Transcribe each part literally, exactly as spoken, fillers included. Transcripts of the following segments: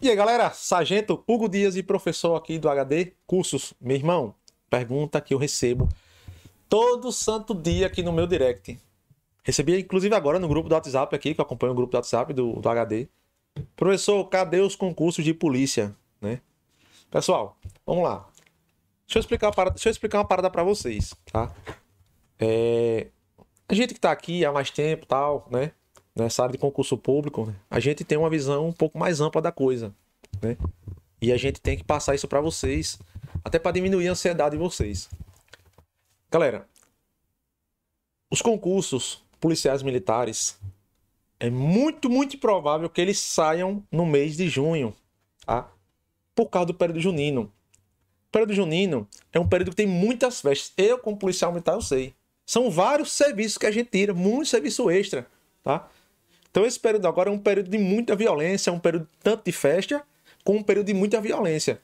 E aí, galera, Sargento Hugo Dias e professor aqui do H D Cursos. Meu irmão, pergunta que eu recebo todo santo dia aqui no meu direct. Recebi, inclusive, agora no grupo do WhatsApp aqui, que eu acompanho o grupo do WhatsApp do, do H D. Professor, cadê os concursos de polícia, né? Pessoal, vamos lá. Deixa eu explicar uma parada, deixa eu explicar uma parada pra vocês, tá? É... A gente que tá aqui há mais tempo e tal, né? Nessa área de concurso público, né? A gente tem uma visão um pouco mais ampla da coisa, né? E a gente tem que passar isso pra vocês, até pra diminuir a ansiedade de vocês. Galera, os concursos policiais militares, é muito, muito provável que eles saiam no mês de junho, tá? Por causa do período junino. O período junino é um período que tem muitas festas. Eu, como policial militar, eu sei. São vários serviços que a gente tira, muito serviço extra, tá? Então esse período agora é um período de muita violência, é um período tanto de festa, como um período de muita violência.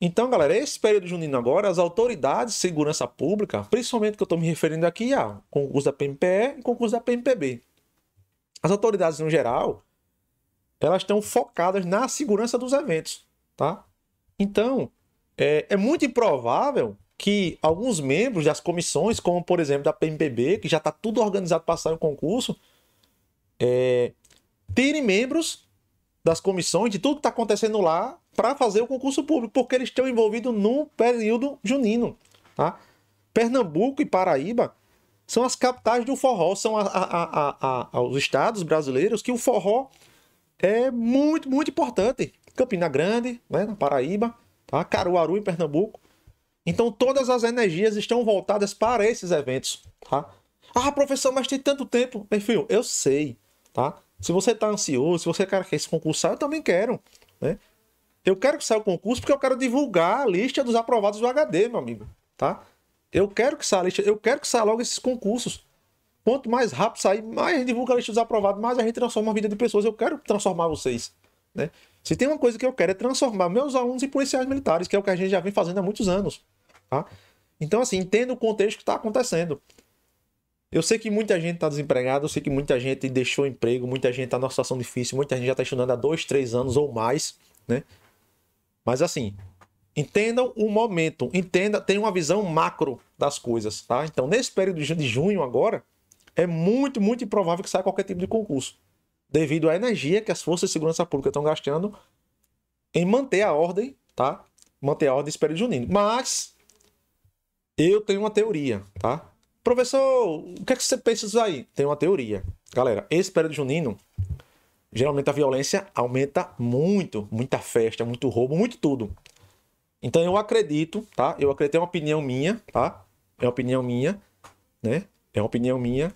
Então, galera, esse período junino agora, as autoridades de segurança pública, principalmente que eu estou me referindo aqui ao concurso da P M P E e concurso da P M P B. As autoridades, no geral, elas estão focadas na segurança dos eventos, tá? Então, é, é muito improvável que alguns membros das comissões, como, por exemplo, da P M P B, que já está tudo organizado para sair o concurso, é, tirem membros das comissões de tudo que está acontecendo lá para fazer o concurso público, porque eles estão envolvidos no período junino, tá? Pernambuco e Paraíba são as capitais do forró, são a, a, a, a, os estados brasileiros que o forró é muito, muito importante. Campina Grande, né, na Paraíba, tá? Caruaru em Pernambuco. Então todas as energias estão voltadas para esses eventos, tá? Ah, professor, mas tem tanto tempo. Meu filho, eu sei, tá? Se você está ansioso, se você quer que esse concurso saia, eu também quero, né? Eu quero que saia o concurso porque eu quero divulgar a lista dos aprovados do H D, meu amigo, tá? Eu quero que saia a lista, eu quero que saia logo esses concursos. Quanto mais rápido sair, mais a gente divulga a lista dos aprovados, mais a gente transforma a vida de pessoas. Eu quero transformar vocês, né? Se tem uma coisa que eu quero é transformar meus alunos em policiais militares, que é o que a gente já vem fazendo há muitos anos, tá? Então, assim, entenda o contexto que está acontecendo. Eu sei que muita gente está desempregada, eu sei que muita gente deixou o emprego, muita gente está numa situação difícil, muita gente já está estudando há dois, três anos ou mais, né? Mas assim, entendam o momento, entenda, tem uma visão macro das coisas, tá? Então, nesse período de junho agora, é muito, muito improvável que saia qualquer tipo de concurso, devido à energia que as forças de segurança pública estão gastando em manter a ordem, tá? Manter a ordem nesse período junino. Mas eu tenho uma teoria, tá? Professor, o que é que você pensa disso aí? Tem uma teoria. Galera, esse período junino, geralmente a violência aumenta muito. Muita festa, muito roubo, muito tudo. Então eu acredito, tá? Eu acredito, é uma opinião minha, tá? É uma opinião minha, né? É uma opinião minha.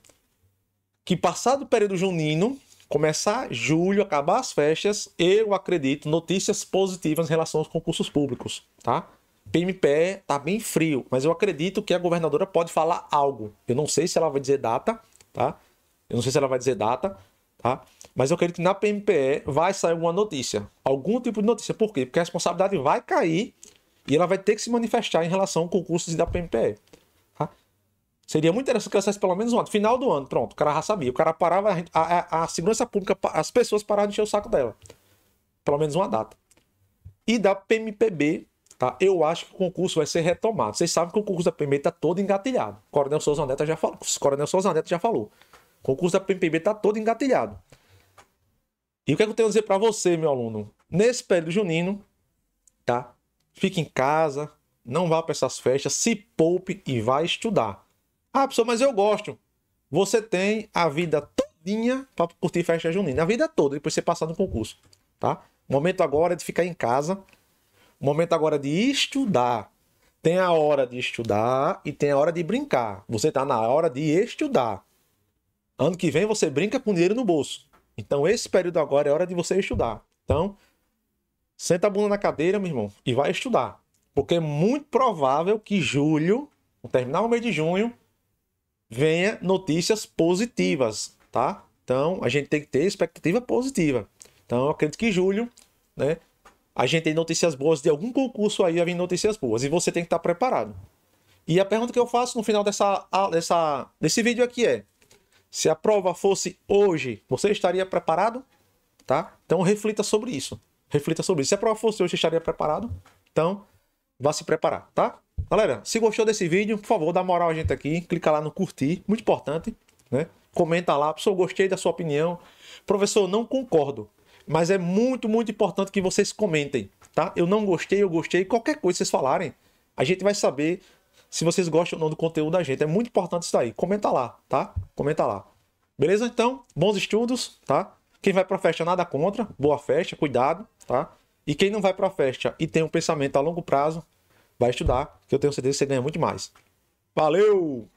Que passado o período junino, começar julho, acabar as festas, eu acredito notícias positivas em relação aos concursos públicos, tá? P M P E tá bem frio, mas eu acredito que a governadora pode falar algo. Eu não sei se ela vai dizer data, tá? Eu não sei se ela vai dizer data, tá? Mas eu acredito que na P M P E vai sair uma notícia. Algum tipo de notícia. Por quê? Porque a responsabilidade vai cair e ela vai ter que se manifestar em relação a concursos da P M P E, tá? Seria muito interessante que ela saísse pelo menos um ano. Final do ano, pronto. O cara já sabia. O cara parava, a, a, a segurança pública, as pessoas paravam de encher o saco dela. Pelo menos uma data. E da P M P B... tá? Eu acho que o concurso vai ser retomado. Vocês sabem que o concurso da P M P B está todo engatilhado. O Coronel Souza Neto já falou. O Coronel Souza Neto já falou. O concurso da P M P B está todo engatilhado. E o que é que eu tenho a dizer para você, meu aluno? Nesse período junino, tá? Fique em casa, não vá para essas festas, se poupe e vá estudar. Ah, pessoal, mas eu gosto. Você tem a vida todinha para curtir festa junina. A vida toda, depois você passar no concurso, tá? O momento agora é de ficar em casa. O momento agora de estudar. Tem a hora de estudar e tem a hora de brincar. Você está na hora de estudar. Ano que vem você brinca com dinheiro no bolso. Então esse período agora é hora de você estudar. Então, senta a bunda na cadeira, meu irmão, e vai estudar. Porque é muito provável que julho, no terminar o mês de junho, venha notícias positivas, tá? Então a gente tem que ter expectativa positiva. Então eu acredito que julho, né? A gente tem notícias boas de algum concurso aí, vai vir notícias boas. E você tem que estar preparado. E a pergunta que eu faço no final dessa, dessa, desse vídeo aqui é: se a prova fosse hoje, você estaria preparado? Tá? Então reflita sobre isso. reflita sobre isso. Se a prova fosse hoje, você estaria preparado? Então, vá se preparar, tá? Galera, se gostou desse vídeo, por favor, dá moral a gente aqui. Clica lá no curtir, muito importante, né? Comenta lá, professor, gostei da sua opinião. Professor, não concordo. Mas é muito, muito importante que vocês comentem, tá? Eu não gostei, eu gostei. Qualquer coisa que vocês falarem, a gente vai saber se vocês gostam ou não do conteúdo da gente. É muito importante isso aí. Comenta lá, tá? Comenta lá. Beleza? Então, bons estudos, tá? Quem vai pra festa, nada contra. Boa festa, cuidado, tá? E quem não vai pra festa e tem um pensamento a longo prazo, vai estudar, que eu tenho certeza que você ganha muito mais. Valeu!